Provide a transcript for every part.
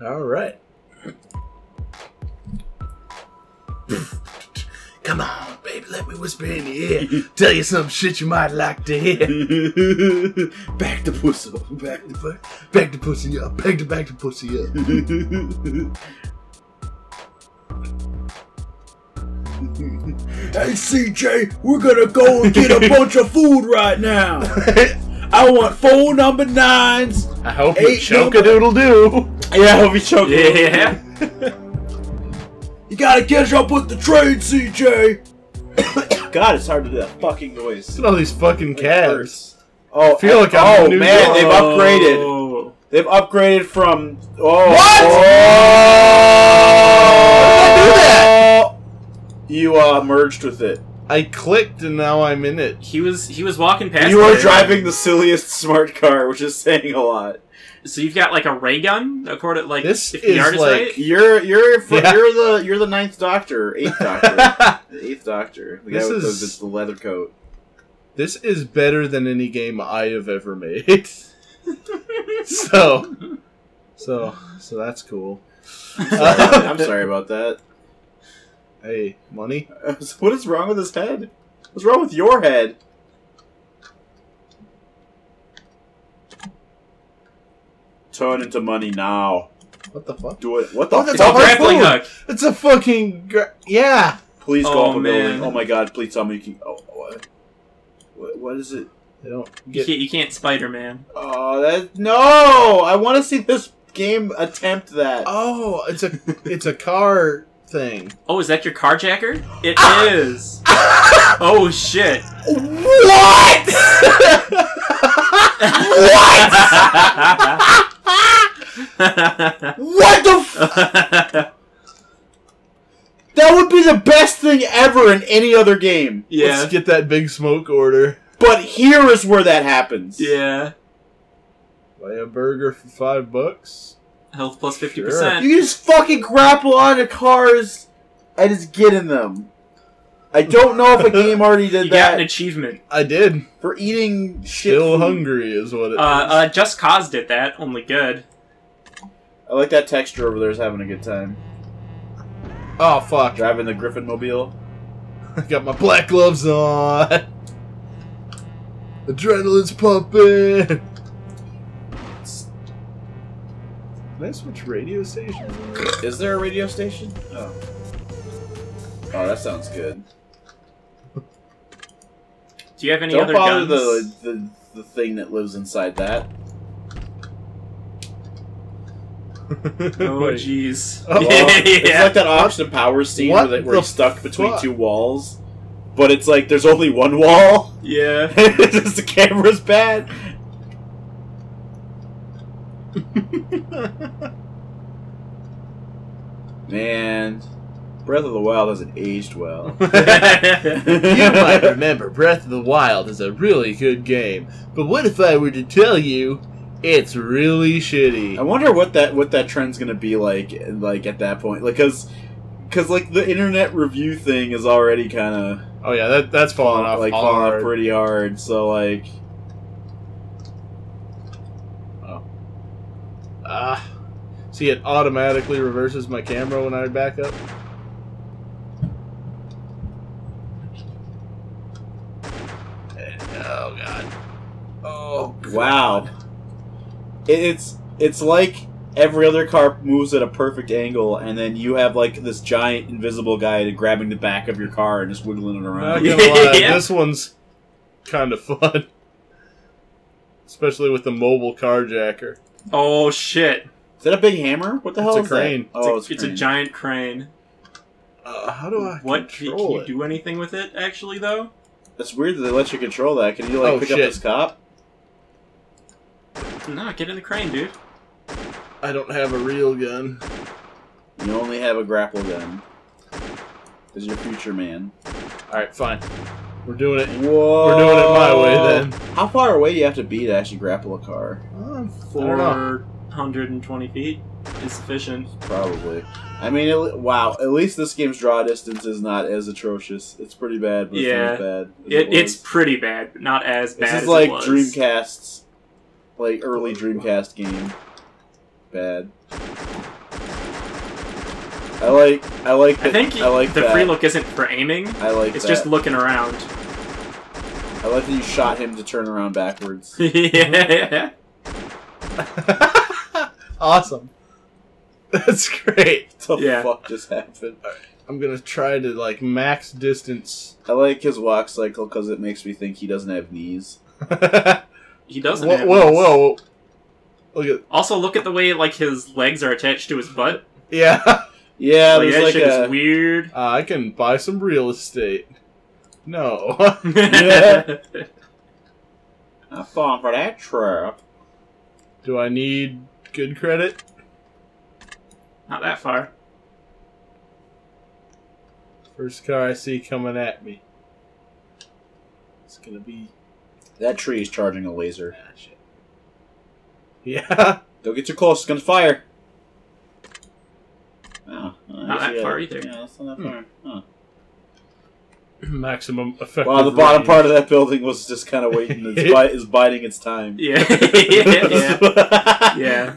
All right. Come on, baby, let me whisper in your ear. Tell you some shit you might like to hear. Back the pussy up. Back the pussy up. Back the pussy up. Hey, CJ, we're going to go and get a bunch of food right now. I want 4 number 9s. I hope you choke-a-doodle-doo. Yeah, I hope you choke-a-doodle-doo. You gotta catch up with the train, CJ! God, it's hard to do that fucking noise. Look at all these fucking cabs. Oh, I feel like I'm in New York. They've upgraded. They've upgraded from... Oh, what?! Oh, how did I do that?! You, merged with it. I clicked and now I'm in it. He was walking past. You are driving the silliest smart car, which is saying a lot. So you've got like a ray gun, according to like this 50 yards, right? You're the 8th Doctor. The guy with the leather coat. This is better than any game I have ever made. so that's cool. I'm sorry about that. Hey, money? What is wrong with his head? What's wrong with your head? Turn into money now. What the fuck? Do it. What the fuck? It's a grappling hook. It's a fucking... yeah. Please go up a building. Oh my god, please tell me you can... Oh, what is it? I don't get... You can't Spider-Man. Oh, that... No! I want to see this game attempt that. Oh, it's a car... thing. Oh, is that your carjacker? It is. Oh shit! What? What? What the? That would be the best thing ever in any other game. Yeah. Let's get that big smoke order. But here is where that happens. Yeah. Buy a burger for $5. Health plus 50%. Sure. You just fucking grapple onto cars and just get in them. I don't know if a game already did that. You got an achievement. I did. For eating shit. Still hungry is what it is. Just Cause did that, only good. I like that texture over there is having a good time. Oh, fuck. Driving the Griffin Mobile. I got my black gloves on. Adrenaline's pumping. Can I switch radio station? Is there a radio station? Oh. Oh, that sounds good. Do you have any other guns? Don't bother the thing that lives inside that. Oh, jeez. Oh, well, it's like that Austin Powers scene where he's stuck between two walls. But it's like, there's only one wall. Yeah. The camera's bad. Man, Breath of the Wild hasn't aged well. You might remember Breath of the Wild is a really good game, but what if I were to tell you it's really shitty? I wonder what that trend's gonna be like at that point, like cause like the internet review thing is already kind of that's falling off pretty hard. So like. See, it automatically reverses my camera when I back up. Oh god! Oh god. Wow! It's like every other car moves at a perfect angle, and then you have like this giant invisible guy grabbing the back of your car and just wiggling it around. Not gonna lie, this one's kind of fun, especially with the mobile carjacker. Oh shit! Is that a big hammer? What the hell is that? It's a crane. Oh, it's a giant crane. How do I control it? Can you do anything with it? Actually, though, that's weird that they let you control that. Can you like pick up this cop? No, get in the crane, dude. I don't have a real gun. You only have a grapple gun. This is your future, man. All right, fine. We're doing it. Whoa. We're doing it my way, then. How far away do you have to be to actually grapple a car? 420 feet is sufficient. Probably. I mean, wow. At least this game's draw distance is not as atrocious. It's pretty bad, but it's not as bad. It's pretty bad, but not as bad as it was. This is like Dreamcast's, like early Dreamcast game. Bad. I like that. I think the free look isn't for aiming. I like it's that. Just looking around. I like that you shot him to turn around backwards. Yeah. Awesome. That's great. What the fuck just happened? All right. I'm gonna try to like max distance. I like his walk cycle because it makes me think he doesn't have knees. He doesn't. Whoa, whoa, whoa! Look at. Also, look at the way like his legs are attached to his butt. Yeah. Yeah, like, that shit is weird. I can buy some real estate. No. Yeah. I fall for that trap. Do I need good credit? Not that far. First car I see coming at me. It's gonna be... That tree is charging a laser. Ah, shit. Yeah. Don't get too close, it's gonna fire. Oh, not that far either. Yeah, that's not that far. Huh. Maximum effective. Wow, the bottom part of that building was just kind of waiting. It's biding its time. Yeah. Yeah.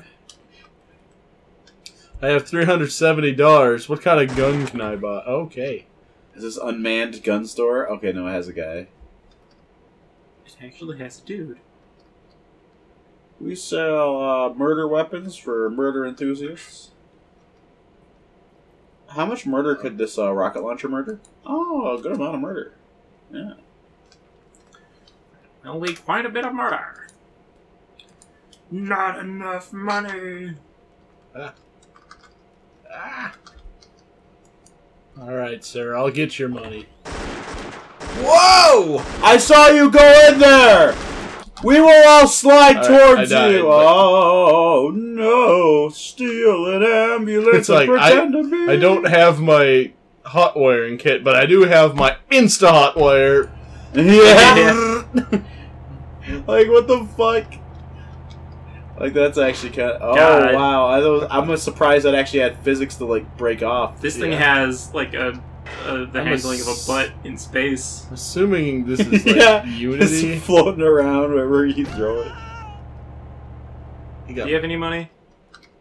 I have $370. What kind of gun can I buy? Okay. Is this unmanned gun store? Okay, no, it has a guy. It actually has a dude. We sell murder weapons for murder enthusiasts. How much murder could this rocket launcher murder? Oh, a good amount of murder. Yeah. Only quite a bit of murder. Not enough money. Ah. Ah. All right, sir. I'll get your money. Whoa! I saw you go in there! We will all slide towards you. Oh no! Steal an ambulance and pretend to be. I don't have my hot wiring kit, but I do have my Insta hot wire. Yeah. Like what the fuck? Like that's actually kind of. Oh God. Wow! I'm surprised that actually had physics to like break off. This thing has like the handling of a butt in space. Assuming this is like Unity. It's floating around wherever you throw it. Do you have any money?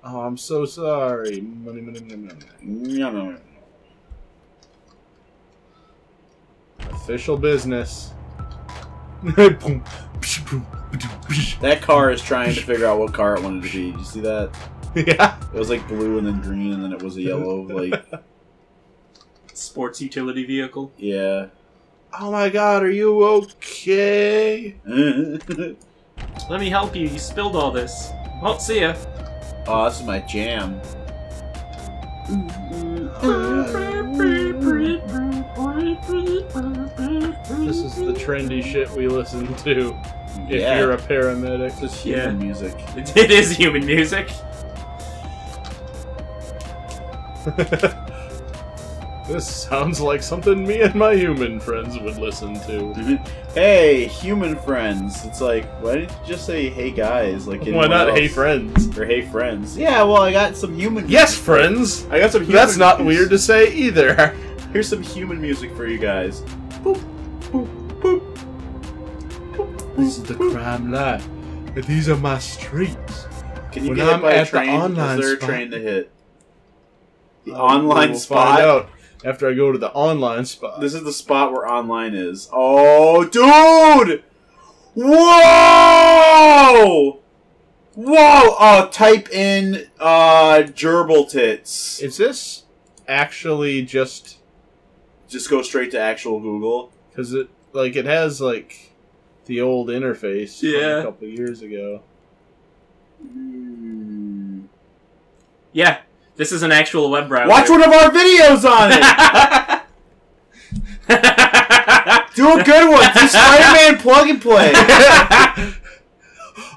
Oh, I'm so sorry. Money. Official business. That car is trying to figure out what car it wanted to be. Did you see that? Yeah. It was like blue and then green and then it was a yellow, like... sports utility vehicle. Yeah. Oh my God, are you okay? Let me help you. You spilled all this. Well, see ya. Oh, this is my jam. This is the trendy shit we listen to. If you're a paramedic, it's human music. It is human music. This sounds like something me and my human friends would listen to. Hey, human friends. It's like, why did you just say, hey guys? Like, why not hey friends? Or hey friends. Yeah, well, I got some human music. Yes, friends! I got some human That's not music. Weird to say either. Here's some human music for you guys. Boop, boop, boop. Boop, this is the crime life. These are my streets. Can you get hit by a train? Is there a train to hit? The online spot? Find out. After I go to the online spot. This is the spot where online is. Oh, dude! Whoa! Whoa! Type in gerbil tits. Is this actually just... Just go straight to actual Google? Because it has, like, the old interface from a couple of years ago. Mm. Yeah. This is an actual web browser. Watch one of our videos on it! Do a good one! Do Spider-Man Plug and Play!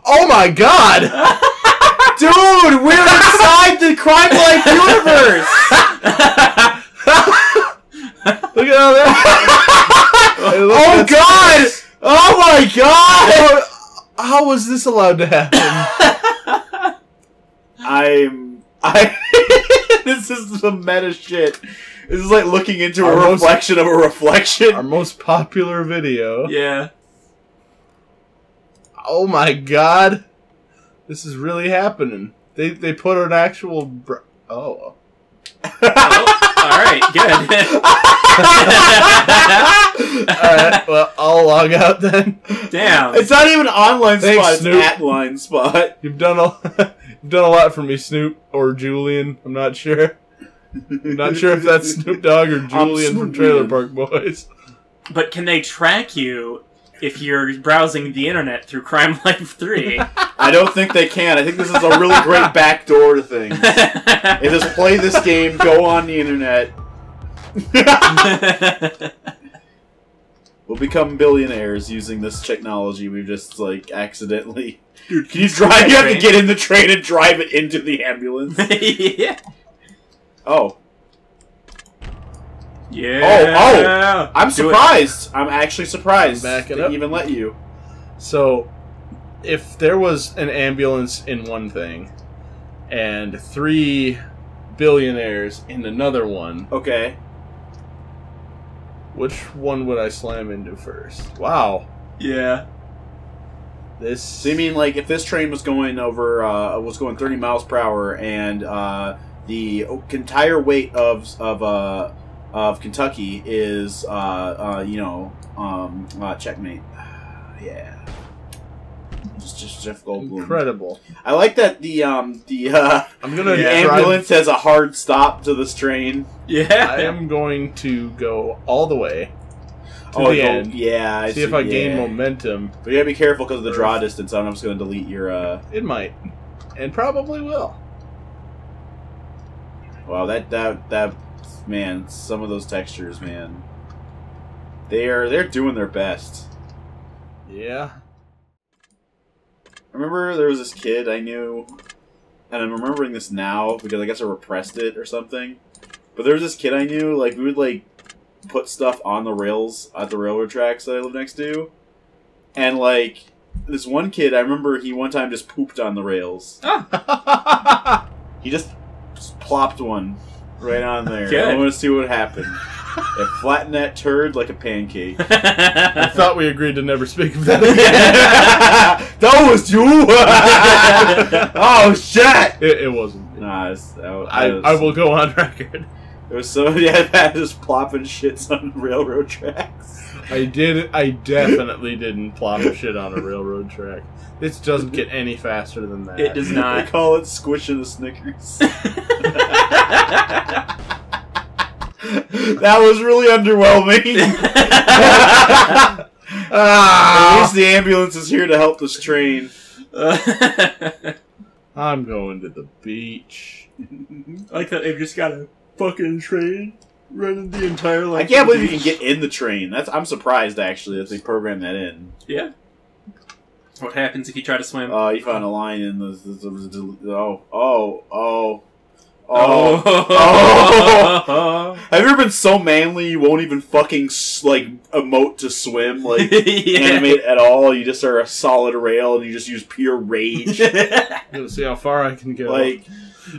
Oh my God! Dude, we're inside the Crime Life universe! Look at all that! Oh God! Nice. Oh my God! How was this allowed to happen? This is the meta shit. This is like looking into a reflection of a reflection. Our most popular video. Yeah. Oh my God. This is really happening. They put an actual... oh. Alright, good. Alright, well, I'll log out then. Damn. It's not even an online spot, Snoop. It's an at-line spot. You've done a lot for me, Snoop, or Julian, I'm not sure. I'm not sure if that's Snoop Dogg or Julian from Trailer Park Boys. But can they track you if you're browsing the internet through Crime Life 3? I don't think they can. I think this is a really great backdoor to things. They just play this game, go on the internet. We'll become billionaires using this technology we've just, like, accidentally... Dude, can you drive? You have to get in the train and drive it into the ambulance. Yeah. Oh. Yeah. Oh, oh! I'm surprised. I'm actually surprised they even let you. So, if there was an ambulance in one thing, and 3 billionaires in another one... Okay. Which one would I slam into first? Wow. Yeah. This... So you mean, like, if this train was going over, was going 30 miles per hour, and, the entire weight of Kentucky is checkmate. Yeah, just Jeff Goldblum. Incredible. I like that the ambulance has a hard stop to this train. Yeah, I am going to go all the way to the end. Yeah, I see if I gain momentum. But you gotta be careful because of the draw distance. I'm just going to delete your. It might, and probably will. Wow, that man, some of those textures, man. They're doing their best. Yeah. I remember there was this kid I knew, and I'm remembering this now because I guess I repressed it or something. But there was this kid I knew, like, we would, like, put stuff on the rails at the railroad tracks that I lived next to. And, like, this one kid, I remember he one time just pooped on the rails. He just plopped one right on there. Good. I want to see what happened. It flattened that turd like a pancake. I thought we agreed to never speak of that again. That was you! Oh, shit! It wasn't. Nah, I will go on record. There was somebody that just plopping shits on railroad tracks. I definitely didn't plop shit on a railroad track. This doesn't get any faster than that. It does not. They call it squishing the Snickers. That was really underwhelming. At least the ambulance is here to help this train. I'm going to the beach. Like that they've just got a fucking train running the entire life. I can't believe you can get in the train. I'm surprised, actually, that they programmed that in. Yeah. What happens if you try to swim? Oh, you found a line in the oh. Have you ever been so manly you won't even fucking, like, emote to swim, like, yeah. Animate at all? You just are a solid rail and you just use pure rage. Let's see how far I can go. Like...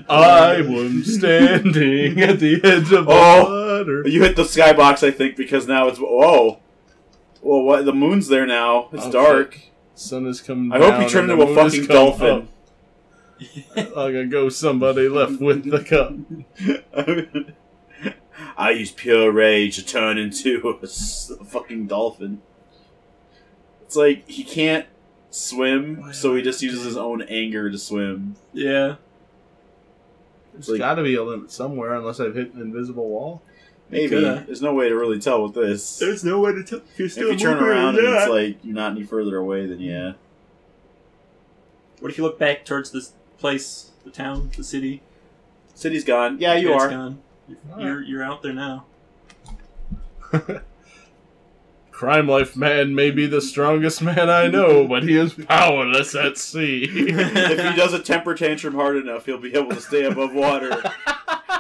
I am standing at the edge of the water. You hit the skybox, I think, because now it's... Oh. Well, what, the moon's there now. It's dark. Sun is coming down. I hope you turn into a fucking dolphin. I'm gonna go somebody left with the cup. I use pure rage to turn into a fucking dolphin. It's like, he can't swim, so he just uses his own anger to swim. Yeah. There's got to be a limit somewhere, unless I've hit an invisible wall. Maybe. There's no way to really tell with this. There's no way to tell. If you turn around and it's like you're not any further away, then yeah. What if you look back towards this place, the town, the city? City's gone. Yeah, you are. It's gone. You're out there now. Crime Life man may be the strongest man I know, but he is powerless at sea. If he does a temper tantrum hard enough, he'll be able to stay above water.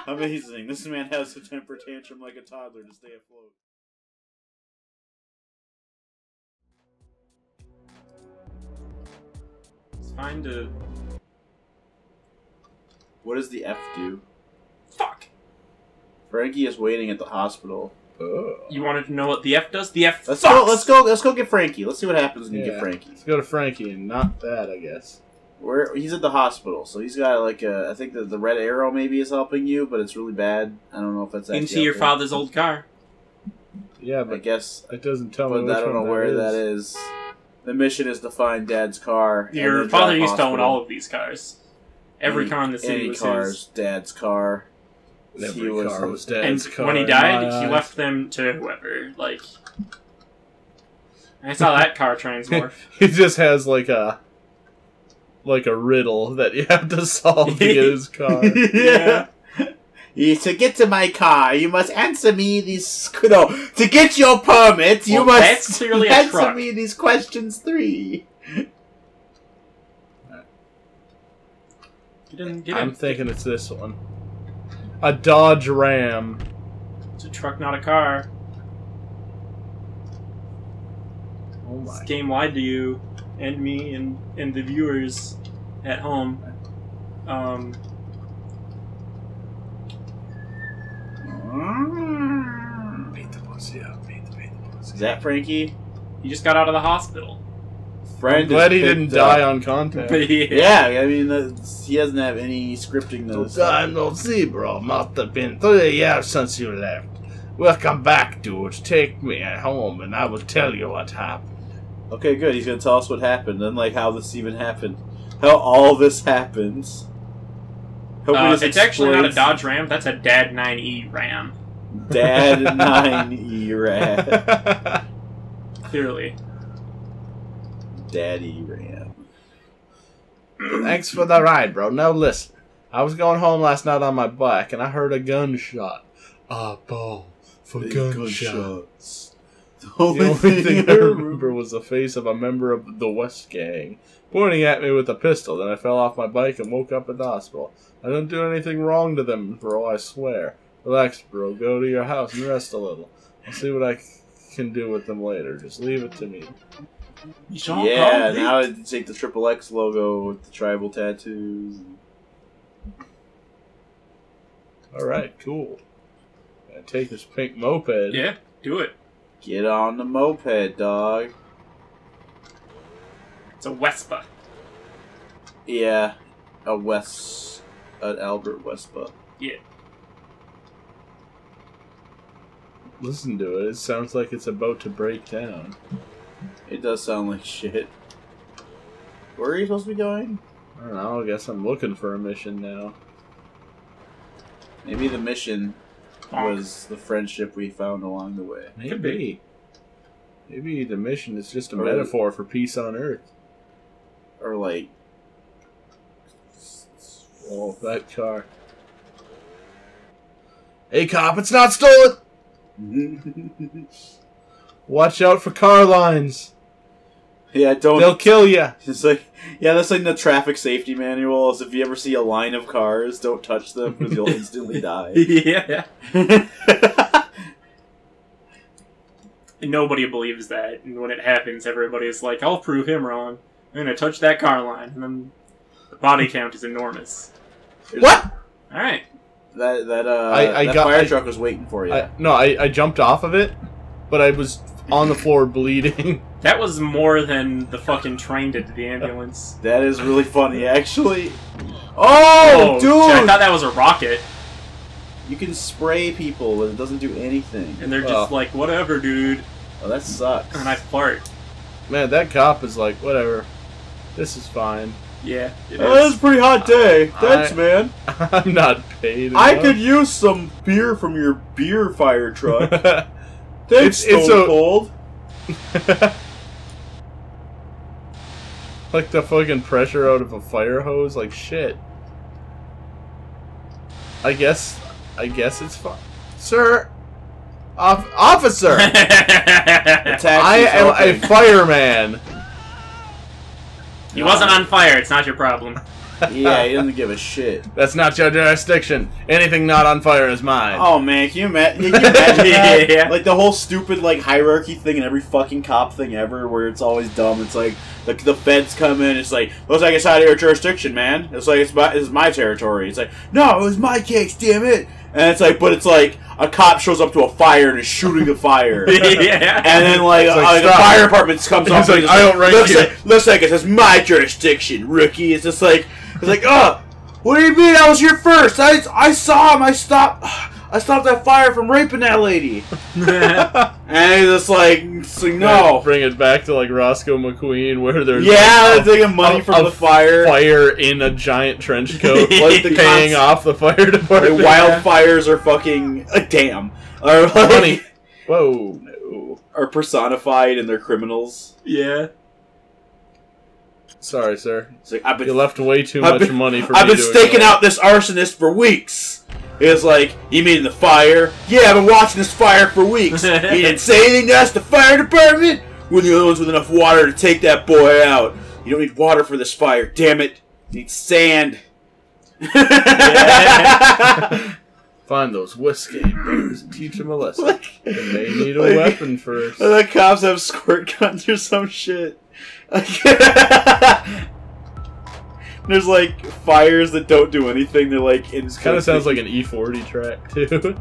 Amazing. This man has a temper tantrum like a toddler to stay afloat. It's fine to... What does the F do? Fuck! Frankie is waiting at the hospital. You wanted to know what the F does? The F sucks. Let's go get Frankie. Let's see what happens when you get Frankie. Let's go to Frankie and not that, I guess. Where he's at the hospital, so he's got like a. I think that the red arrow maybe is helping you, but it's really bad. I don't know if that's into your father's old car. Yeah, but I guess it doesn't tell me. But I don't know where that is. The mission is to find Dad's car. Your father used to own all of these cars. Every car in the city was his. Dad's car. Every car was Dad's car. And when he died, he left them to whoever. Like, I saw that car transmorph. He just has like a riddle that you have to solve to get his car. Yeah. To get to my car, you must answer me these... No, to get your permit, you must answer me these questions 3. I'm thinking it's this one. A Dodge Ram. It's a truck, not a car. Oh my. This game lied to you and me and the viewers at home. Beat the pussy up. Beat the pussy. Is that Frankie? He just got out of the hospital. I'm glad he didn't die on contact. Yeah, I mean, he doesn't have any scripting notes. I'm no zebra. Must have been 3 years since you left. Welcome back, dudes. Take me at home, and I will tell you what happened. Okay, good. He's going to tell us what happened, and like how this even happened, how all this happens. It's actually not a Dodge Ram. That's a Dad 9E Ram. Dad 9E Ram. Clearly. Daddy Ram. Thanks for the ride, bro. Now listen, I was going home last night on my bike, and I heard a gunshot. Ah, ball for gunshots. The only thing I remember was the face of a member of the West Gang pointing at me with a pistol. Then I fell off my bike and woke up at the hospital. I didn't do anything wrong to them, bro. I swear. Relax, bro. Go to your house and rest a little. I'll see what I can do with them later. Just leave it to me. Yeah, now I take the Triple X logo with the tribal tattoos. Alright, cool. Gotta take this pink moped. Yeah, do it. Get on the moped, dog. It's a Wespa. Yeah, an Albert Wespa. Yeah. Listen to it. It sounds like it's about to break down. It does sound like shit. Where are you supposed to be going? I don't know, I guess I'm looking for a mission now. Maybe the mission was the friendship we found along the way. Maybe. Could be. Maybe the mission is just a metaphor for peace on Earth. Or like... Oh, that car. Hey cop, it's not stolen! Watch out for car lines. Yeah, don't. They'll kill you. It's like, yeah, that's like the traffic safety manual. Is if you ever see a line of cars, don't touch them because you'll instantly die. Yeah. Nobody believes that, and when it happens, everybody's like, "I'll prove him wrong. I'm gonna touch that car line," and then the body count is enormous. What? All right. That fire truck was waiting for you. No, I jumped off of it, but I was on the floor bleeding. That was more than the fucking train did to the ambulance. That is really funny, actually. Oh, dude! I thought that was a rocket. You can spray people and it doesn't do anything. And they're just like, whatever, dude. Oh, that sucks. And I fart. Man, that cop is like, whatever. This is fine. Yeah, it is. That was a pretty hot day. Thanks, man. I'm not paid enough. I could use some beer from your beer fire truck. Thanks, it's so cold. Like the fucking pressure out of a fire hose, like shit. I guess it's fine, sir. Officer, I am a fireman. He wasn't on fire. It's not your problem. Yeah, he doesn't give a shit. That's not your jurisdiction. Anything not on fire is mine. Oh man, can you imagine that? Yeah. Like the whole stupid like hierarchy thing and every fucking cop thing ever, where it's always dumb. It's like the feds come in. It's like looks like it's out of your jurisdiction, man. It's like it's my territory. It's like no, it was my case, damn it. And it's like, but it's like a cop shows up to a fire and is shooting the fire. Yeah. And then like the fire department comes up. Like, I don't write you. Looks like it says my jurisdiction, rookie. It's just like, it's like, oh, what do you mean I was here first? I saw him. I stopped that fire from raping that lady. And he's just like, no. Bring it back to like Roscoe McQueen, where there's taking money from the fire. Fire in a giant trench coat, like the paying off the fire department. Like, wildfires are fucking damn. Are like, money. Whoa, no. Are personified and they're criminals. Yeah. Sorry, sir. It's like, you left way too much money for me. I've been staking out this arsonist for weeks. It's like, you mean the fire? Yeah, I've been watching this fire for weeks. He didn't say anything to us, the fire department? We're the only ones with enough water to take that boy out. You don't need water for this fire, damn it. You need sand. Yeah. Find those whiskey bears and teach them a lesson. Like, they need a weapon first. The cops have squirt guns or some shit. There's like fires that don't do anything. They're like it kind of sounds like an E40 track too.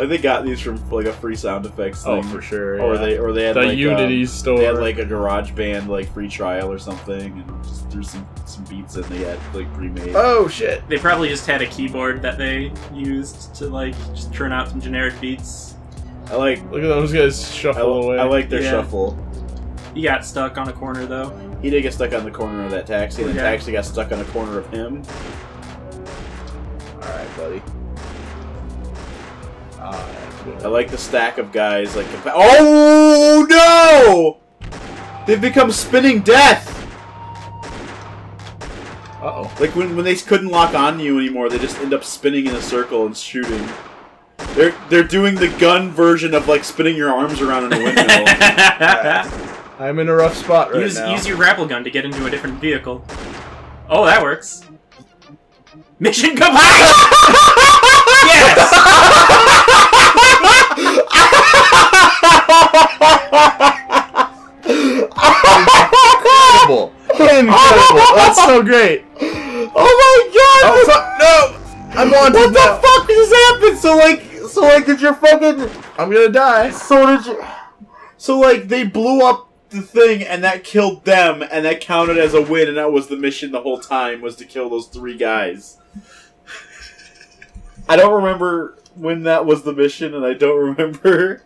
I think got these from like a free sound effects thing. Oh, for sure. Or they had the like Unity store. They had like a Garage Band like free trial or something, and just there's some beats in they had like pre-made. Oh shit! They probably just had a keyboard that they used to like just turn out some generic beats. I like look at those guys shuffle away. I like their shuffle. He got stuck on a corner though. He did get stuck on the corner of that taxi, and the taxi got stuck on the corner of him. Alright, buddy. I like the stack of guys like. Oh no! They've become spinning death! Uh oh. Like when they couldn't lock on you anymore, they just end up spinning in a circle and shooting. They're doing the gun version of like spinning your arms around in a windmill. I'm in a rough spot right now. Use your grapple gun to get into a different vehicle. Oh, that works. Mission complete! Yes! Incredible. Incredible. That's so great. Oh my god! Oh, no! I'm on to what the fuck just happened? So like, did your fucking... I'm gonna die. So, like, they blew up the thing, and that killed them, and that counted as a win, and that was the mission the whole time, was to kill those three guys. I don't remember when that was the mission, and I don't remember.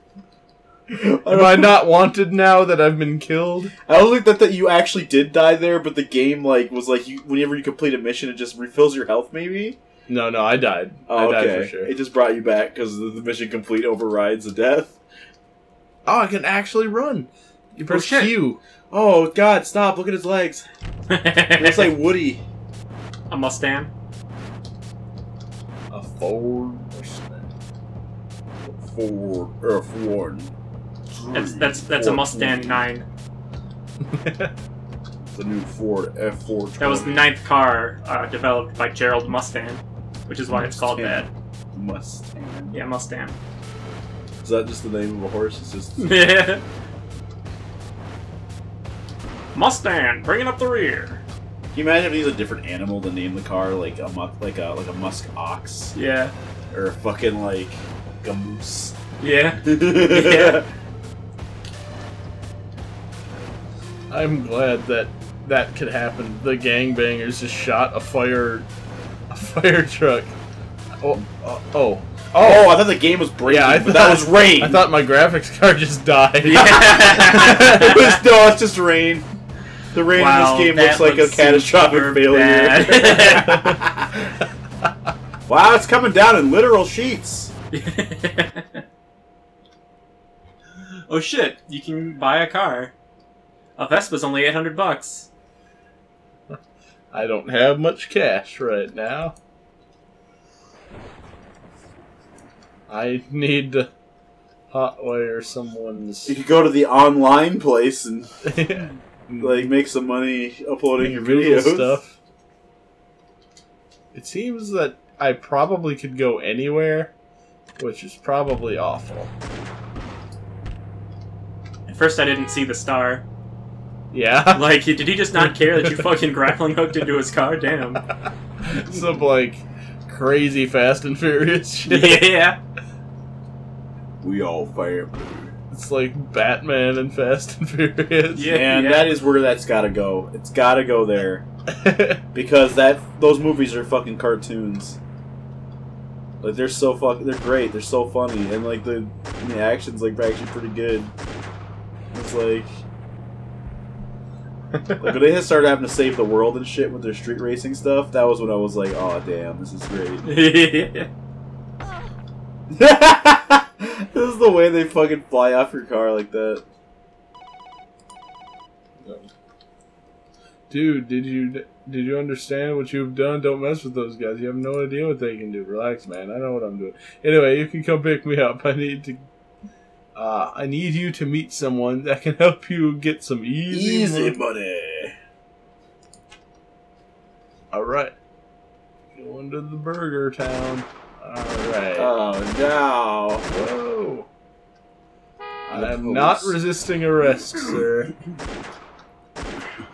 Am I not wanted now that I've been killed? I don't think that you actually did die there, but the game like was like, you, whenever you complete a mission, it just refills your health, maybe? No, I died. Oh, I died for sure. It just brought you back, because the mission complete overrides the death. Oh, I can actually run! You press Q. Oh god, stop, look at his legs. It looks like Woody. A Mustang. A Ford Mustang. Ford F1. That's Ford a Mustang 9. The new Ford F420. That was the 9th car developed by Gerald Mustang, which is why it's called that. Mustang. Yeah, Mustang. Is that just the name of a horse? It's just... Yeah. Mustang, bringing up the rear. Can you imagine if he's a different animal to name the car, like a musk ox? Yeah. Or a fucking like a moose. Yeah. Yeah. I'm glad that could happen. The gangbangers just shot a fire truck. Oh, I thought the game was breaking, but that was rain. I thought my graphics card just died. Yeah. No, it's just rain. The rain in this game looks like a catastrophic failure. Wow, it's coming down in literal sheets. Oh shit, you can buy a car. A Vespa's only $800. I don't have much cash right now. I need to hotwire someone's... You could go to the online place and like make some money uploading your Google videos. Stuff. It seems that I probably could go anywhere, which is probably awful. At first I didn't see the star. Yeah? Like, did he just not care that you fucking grappling hooked into his car? Damn. Some like... crazy Fast and Furious shit. Yeah. We all family. It's like Batman and Fast and Furious. Yeah, and yeah. That is where that's gotta go. It's gotta go there. Because those movies are fucking cartoons. Like, they're so fucking... They're great. They're so funny. And, like, the action's, like, actually pretty good. It's like... Like, when they started having to save the world and shit with their street racing stuff, that was when I was like, aw, damn, this is great. This is the way they fucking fly off your car like that. Dude, did you understand what you've done? Don't mess with those guys. You have no idea what they can do. Relax, man. I know what I'm doing. Anyway, you can come pick me up. I need you to meet someone that can help you get some easy money. All right. Going to the Burger Town. All right. Oh, no. Whoa. I am not resisting arrest, sir.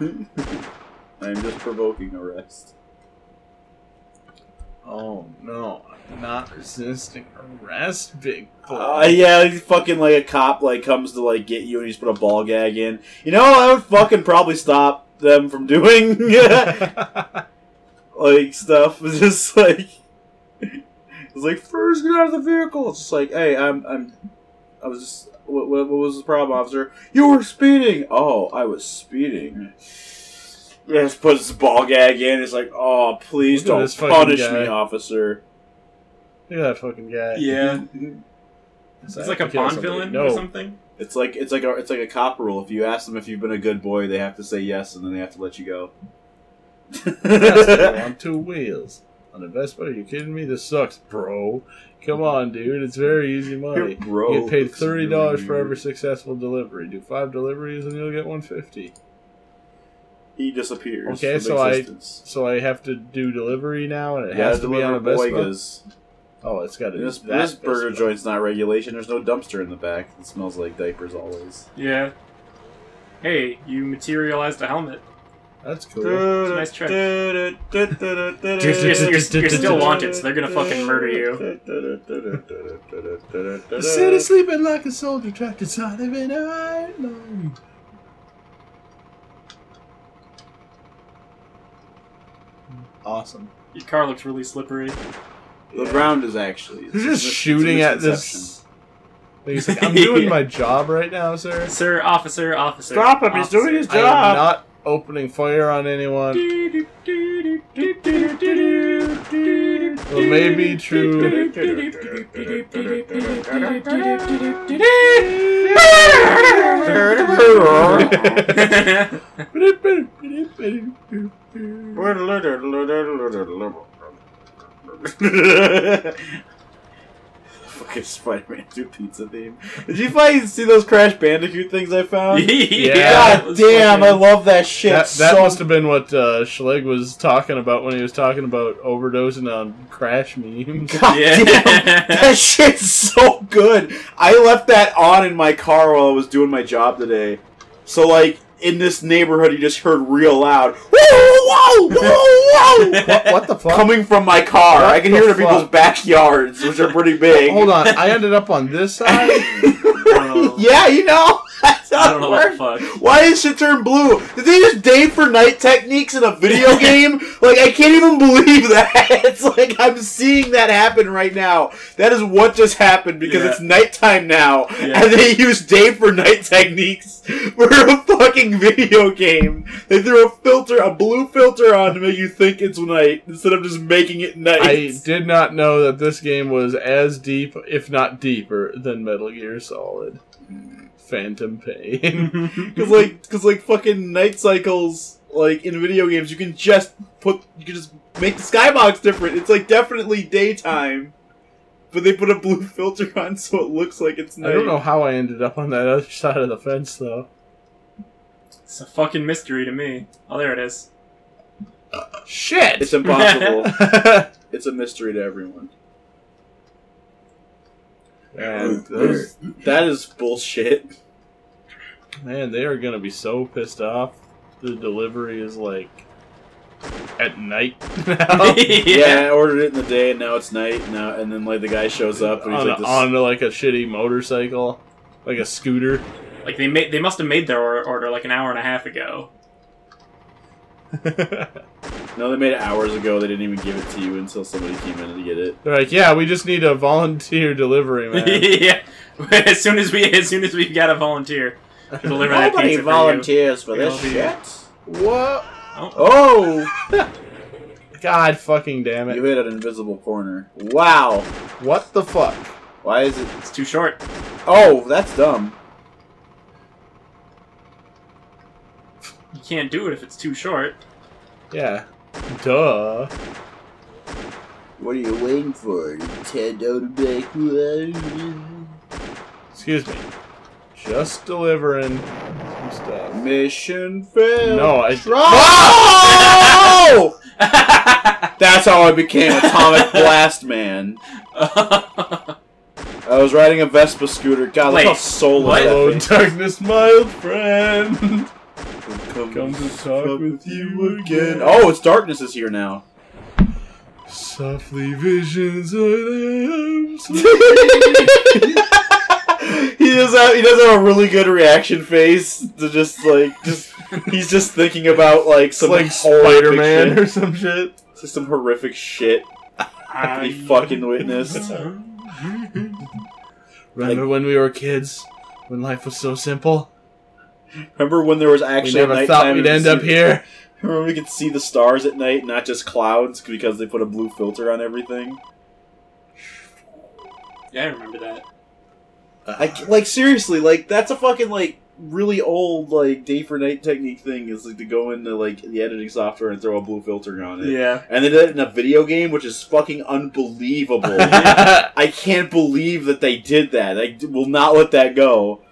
I am just provoking arrest. Oh no, I'm not resisting arrest, big boy. Yeah, fucking like a cop like comes to like get you and he's put a ball gag in. You know, I would fucking probably stop them from doing like stuff. It's just like it's like first get out of the vehicle. It's just like, hey, I was just what was the problem, officer? You were speeding. Oh, I was speeding. Just puts the ball gag in. It's like, oh, please don't punish me, officer. Look at that fucking guy. Yeah, it's like a Bond villain or something. It's like a cop rule. If you ask them if you've been a good boy, they have to say yes, and then they have to let you go. On two wheels. On the best part, are you kidding me? This sucks, bro. Come on, dude. It's very easy money. Bro, you get paid $30 for every successful delivery. Do 5 deliveries, and you'll get $150. He disappears. Okay, so I have to do delivery now, and it has to be on a Best Buy. Oh, it's got to be. This burger joint's not regulation. There's no dumpster in the back. It smells like diapers always. Yeah. Hey, you materialized a helmet. That's cool. It's a nice trick. You're still wanted, so they're gonna fucking murder you. The city's sleeping like a soldier trapped inside of an island. Awesome. Your car looks really slippery. The ground is actually... They're just shooting at this... He's like, I'm doing my job right now, sir. Sir, officer, officer. Stop him, officer. He's doing his job! I am not opening fire on anyone. It may be true. Fucking Spider-Man 2 pizza theme. Did you finally see those Crash Bandicoot things I found? Yeah. God damn, I love that shit. That must have been what Schleg was talking about when he was talking about overdosing on Crash memes. God damn, that shit's so good. I left that on in my car while I was doing my job today. So, like, in this neighborhood, you just heard real loud, whoa, whoa, whoa, whoa! What the fuck? Coming from my car. I can hear it in people's backyards, which are pretty big. Hold on, I ended up on this side? Yeah, you know. I don't know what the fuck. Why did shit turn blue? Did they just day for night techniques in a video game? Like, I can't even believe that. It's like I'm seeing that happen right now. That is what just happened because it's nighttime now. Yeah. And they use day for night techniques for a fucking video game. They threw a filter, a blue filter on to make you think it's night instead of just making it night. I did not know that this game was as deep, if not deeper, than Metal Gear Solid. Phantom Pain. Cause like fucking night cycles, like in video games, you can just make the skybox different. It's like definitely daytime, but they put a blue filter on so it looks like it's night. I don't know how I ended up on that other side of the fence though. It's a fucking mystery to me. Oh, there it is. Shit! It's impossible. It's a mystery to everyone. Man, that is bullshit. Man, they are gonna be so pissed off. The delivery is like at night now? Yeah, I ordered it in the day, and now it's night. Now and then, like, the guy shows up and he's on like a shitty motorcycle, like a scooter. Like they must have made their order like an hour and a half ago. No, they made it hours ago. They didn't even give it to you until somebody came in to get it. They're like, yeah, we just need a volunteer delivery man. Yeah, as soon as we got a volunteer to deliver that pizza. Nobody volunteers for this shit. What? Oh! God fucking damn it! You hit an invisible corner. Wow! What the fuck? Why is it? It's too short. Oh, that's dumb. You can't do it if it's too short. Yeah. Duh. What are you waiting for? Nintendo to make... Excuse me. Just delivering some stuff. Mission failed. No, I... Oh! That's how I became Atomic Blast Man. I was riding a Vespa scooter. God, look how solo. Hello, darkness, my old friend. Come to talk with you again. Oh, it's darkness is here now. Softly visions of them. He does have a really good reaction face to just he's just thinking about like some like Spider-Man or some shit. It's just some horrific shit he fucking witnessed. Remember when we were kids? When life was so simple? Remember when there was actually a nighttime... We never thought we'd end up here. Remember we could see the stars at night, not just clouds, because they put a blue filter on everything? Yeah, I remember that. Like, seriously, like, that's a fucking, like, really old, like, day-for-night technique thing, is, like, to go into, like, the editing software and throw a blue filter on it. Yeah. And they did it in a video game, which is fucking unbelievable. I can't believe that they did that. I will not let that go.